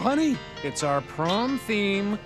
honey. It's our prom theme.